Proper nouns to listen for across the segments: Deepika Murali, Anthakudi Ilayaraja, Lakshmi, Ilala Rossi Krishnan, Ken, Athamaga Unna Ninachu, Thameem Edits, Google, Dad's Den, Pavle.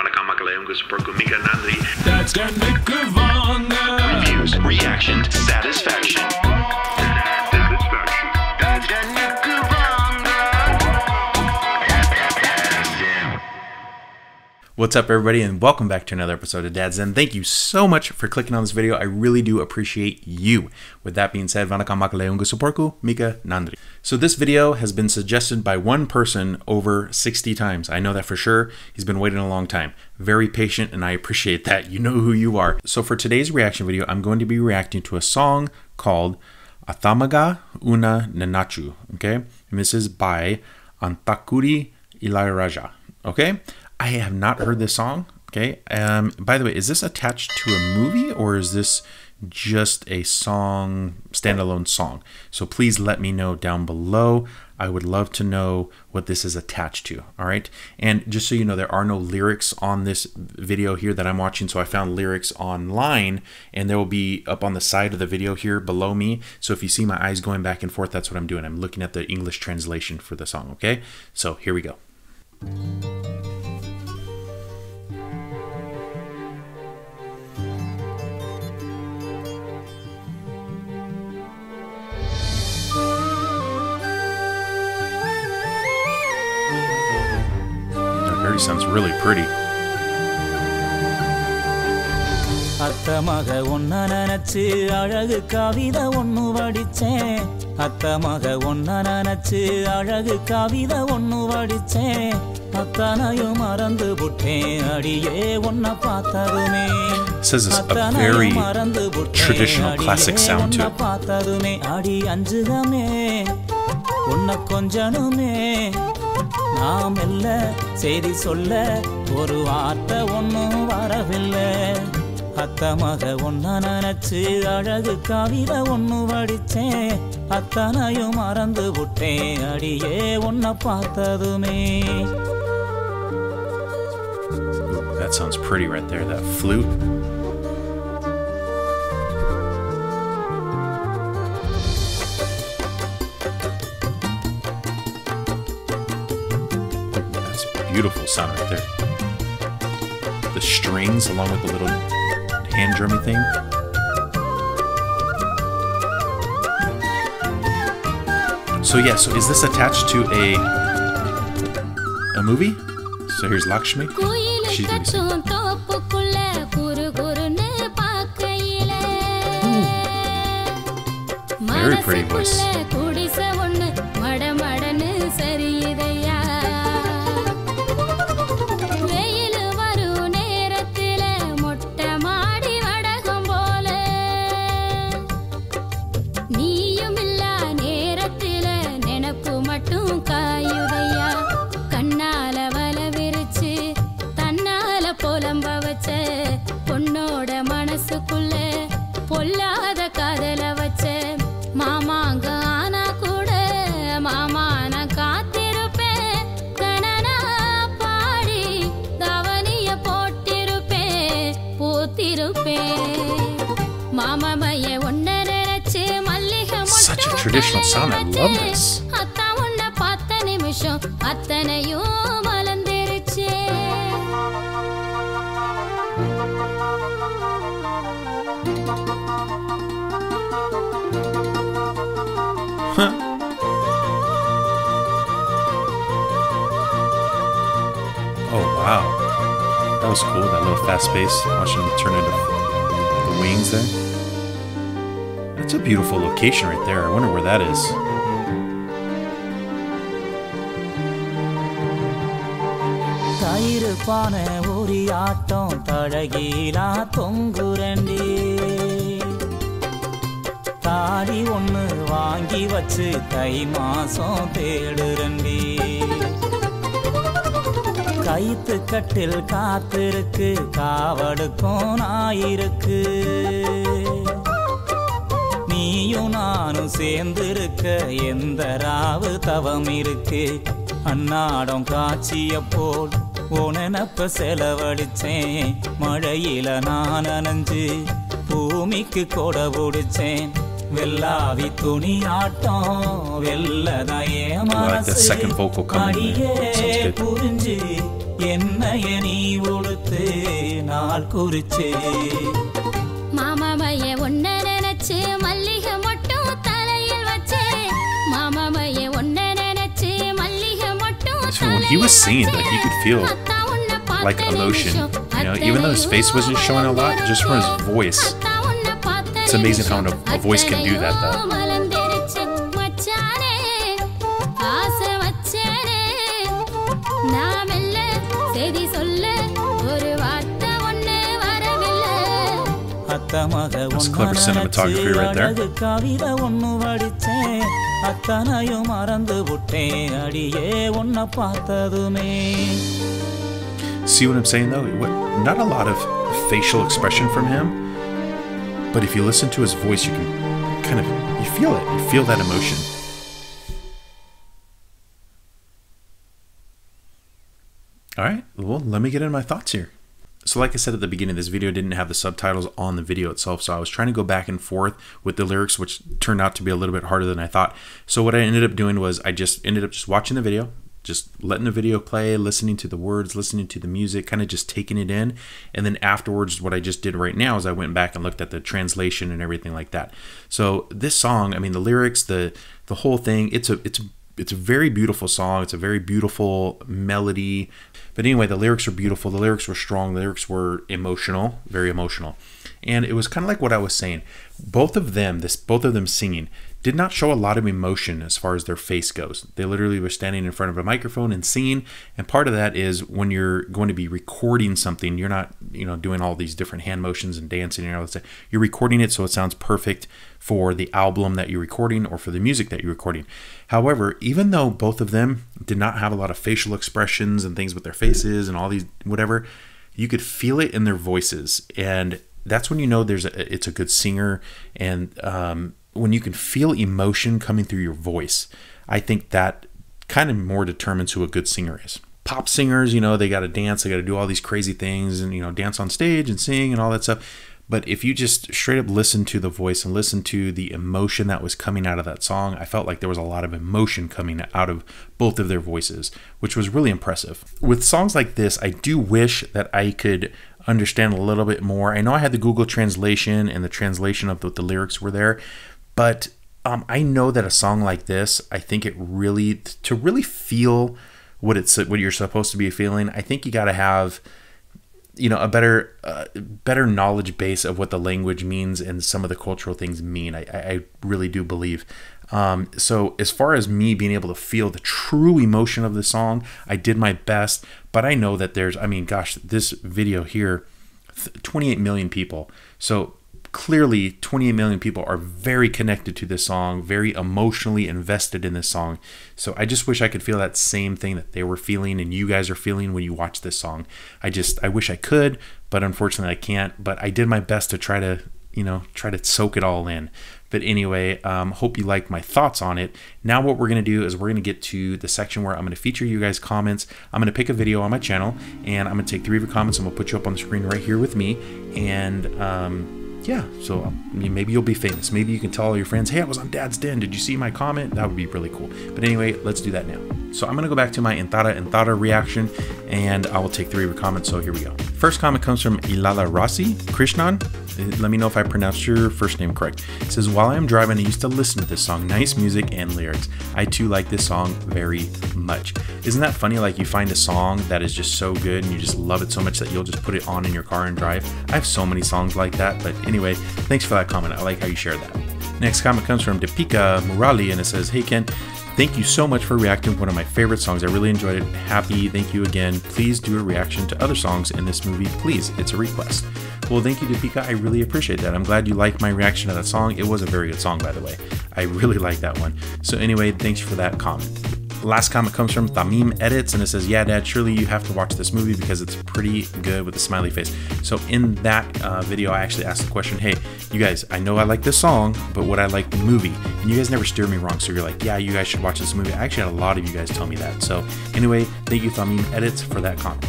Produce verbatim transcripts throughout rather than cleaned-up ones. வணக்கம் மக்களே, உங்க சப்போர்ட்க்கு மிக்க நன்றி. Dad's Den க்கு வாங்க. Reviews, reaction, satisfaction. Satisfaction. Dad's Den க்கு வாங்க. What's up everybody and welcome back to another episode of Dad's Den. Thank you so much for clicking on this video. I really do appreciate you. With that being said, vanakkam makale, unga supportku mika nandri. So this video has been suggested by one person over sixty times. I know that for sure. He's been waiting a long time. Very patient, and I appreciate that. You know who you are. So for today's reaction video, I'm going to be reacting to a song called Athamaga Unna Ninachu, okay? And this is by Anthakudi Ilayaraja, okay? I have not heard this song, okay? Um, by the way, is this attached to a movie or is this just a song, standalone song? So please let me know down below. I would love to know what this is attached to, all right? And just so you know, there are no lyrics on this video here that I'm watching, so I found lyrics online, and they will be up on the side of the video here below me. So if you see my eyes going back and forth, that's what I'm doing. I'm looking at the English translation for the song, okay? So here we go. Sounds really pretty. Athamaga Unna Ninachu alagu kavida onnu vadichen. Athamaga Unna Ninachu alagu kavida onnu vadichen. Athanayu marandu putten adiye onna paathadume. Says this a very traditional classic sound to it. நாம் இல்ல செய்தி சொல்ல ஒரு வார்த்தை ஒன்னும் வரவில்லை. அத்தமாக ஒன்னா நினைச்சு அழகு கவிதை ஒன்னு வடிச்சேன். அத்தனையும் மறந்து விட்டேன் அடியே ஒன்ன பார்த்ததுமே. That sounds pretty right there, that flute. Beautiful sound right there. The strings along with the little hand drummy thing. So yeah, so is this attached to a a movie? So here's Lakshmi. She's gonna be singing. Ooh. Very pretty voice. Such a traditional sound, I love this. Huh. Oh wow, that was cool, that little fast pace, watching him turn into the wings there. That's a beautiful location right there. I wonder where that is. கைத்து கட்டில் காத்திருக்கு காவடுக்கும் நாயிருக்கு. நீயும் நானும் சேர்ந்திருக்க எந்த ராவு தவம் இருக்கு. அன்னாடம் காட்சிய போல் உனனப்ப செலவடிச்சேன். மழையில நான் அனஞ்சு பூமிக்கு கொடை பிடிச்சேன். வெள்ளாவி துணி ஆட்டம் வெள்ளதையே மனசு அடியே புரிஞ்சு என்னைய நீ ஒளு பால் குறிச்சே மாமா மைய ஒன்ன நினைச்சு மல்லிகை மட்டும் தலையில் வச்சே மாமா மைய ஒன்ன நினைச்சு மல்லிகை மட்டும் தலையில் He was singing, like he could feel like emotion, you know, even though his face wasn't showing a lot, just from his voice. It's amazing how a voice can do that though. That's clever cinematography right there. See what I'm saying though? Not a lot of facial expression from him, but if you listen to his voice, you can kind of, you feel it. You feel that emotion. Alright, well, let me get in my thoughts here. So like I said at the beginning, this video didn't have the subtitles on the video itself, so I was trying to go back and forth with the lyrics, which turned out to be a little bit harder than I thought. So what I ended up doing was I just ended up just watching the video, just letting the video play, listening to the words, listening to the music, kind of just taking it in. And then afterwards, what I just did right now is I went back and looked at the translation and everything like that. So this song, I mean, the lyrics, the the whole thing, it's a it's a It's a very beautiful song. It's a very beautiful melody. But anyway, the lyrics are beautiful. The lyrics were strong. The lyrics were emotional, very emotional. And it was kind of like what I was saying. Both of them, this, both of them singing, did not show a lot of emotion as far as their face goes. They literally were standing in front of a microphone and singing. And part of that is when you're going to be recording something, you're not, you know, doing all these different hand motions and dancing and all that stuff. You're recording it so it sounds perfect for the album that you're recording or for the music that you're recording. However, even though both of them did not have a lot of facial expressions and things with their faces and all these whatever, you could feel it in their voices, and that's when you know there's a, it's a good singer, and um, when you can feel emotion coming through your voice, I think that kind of more determines who a good singer is. Pop singers, you know, they got to dance, they got to do all these crazy things and, you know, dance on stage and sing and all that stuff. But if you just straight up listen to the voice and listen to the emotion that was coming out of that song, I felt like there was a lot of emotion coming out of both of their voices, which was really impressive. With songs like this, I do wish that I could understand a little bit more. I know I had the Google translation and the translation of what the lyrics were there, but um, I know that a song like this, I think it really, to really feel what it's what you're supposed to be feeling, I think you got to have, you know, a better uh, better knowledge base of what the language means and some of the cultural things mean. I, I really do believe. Um, so as far as me being able to feel the true emotion of the song, I did my best, but I know that there's, I mean, gosh, this video here, twenty-eight million people. So clearly twenty-eight million people are very connected to this song, very emotionally invested in this song. So I just wish I could feel that same thing that they were feeling and you guys are feeling when you watch this song. I just, I wish I could, but unfortunately I can't, but I did my best to try to, you know, try to soak it all in. But anyway, um, hope you liked my thoughts on it. Now what we're going to do is we're going to get to the section where I'm going to feature you guys' comments. I'm going to pick a video on my channel, and I'm going to take three of your comments, and we'll put you up on the screen right here with me. And um, yeah, so um, maybe you'll be famous. Maybe you can tell all your friends, hey, I was on Dad's Den. Did you see my comment? That would be really cool. But anyway, let's do that now. So I'm going to go back to my Anthara Anthara reaction, and I will take three of your comments. So here we go. First comment comes from Ilala Rossi Krishnan. Let me know if I pronounced your first name correct. It says, while I'm driving, I used to listen to this song. Nice music and lyrics. I too like this song very much. Isn't that funny? Like, you find a song that is just so good and you just love it so much that you'll just put it on in your car and drive. I have so many songs like that. But anyway, thanks for that comment. I like how you shared that. Next comment comes from Deepika Murali, and it says, hey, Ken, thank you so much for reacting to one of my favorite songs. I really enjoyed it. Happy. Thank you again. Please do a reaction to other songs in this movie, please. It's a request. Well, thank you, Deepika. I really appreciate that. I'm glad you liked my reaction to that song. It was a very good song, by the way. I really like that one. So anyway, thanks for that comment. Last comment comes from Thameem Edits, and it says, yeah, Dad, surely you have to watch this movie because it's pretty good with a smiley face. So in that uh, video, I actually asked the question, hey, you guys, I know I like this song, but would I like the movie? And you guys never steered me wrong. So you're like, yeah, you guys should watch this movie. I actually had a lot of you guys tell me that. So anyway, thank you, Thameem Edits, for that comment.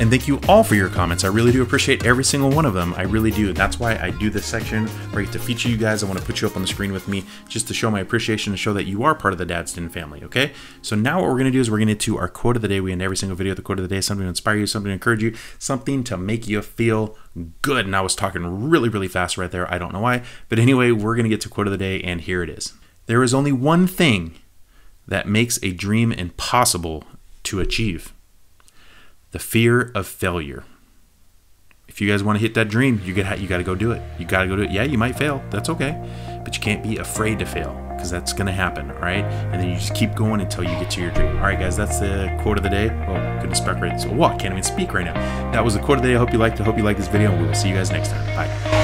And thank you all for your comments. I really do appreciate every single one of them. I really do. That's why I do this section where I get to feature you guys. I want to put you up on the screen with me just to show my appreciation and show that you are part of the Dad's Den family, okay? So now what we're going to do is we're going to get to our quote of the day. We end every single video with the quote of the day, something to inspire you, something to encourage you, something to make you feel good. And I was talking really, really fast right there. I don't know why. But anyway, we're going to get to quote of the day, and here it is. There is only one thing that makes a dream impossible to achieve: the fear of failure. If you guys want to hit that dream, you got you got to go do it. You got to go do it. Yeah, you might fail. That's okay. But you can't be afraid to fail, because that's going to happen, all right? And then you just keep going until you get to your dream. All right, guys, that's the quote of the day. Oh, goodness, right? So, whoa, I can't even speak right now. That was the quote of the day. I hope you liked it. I hope you liked this video, and we will see you guys next time. Bye.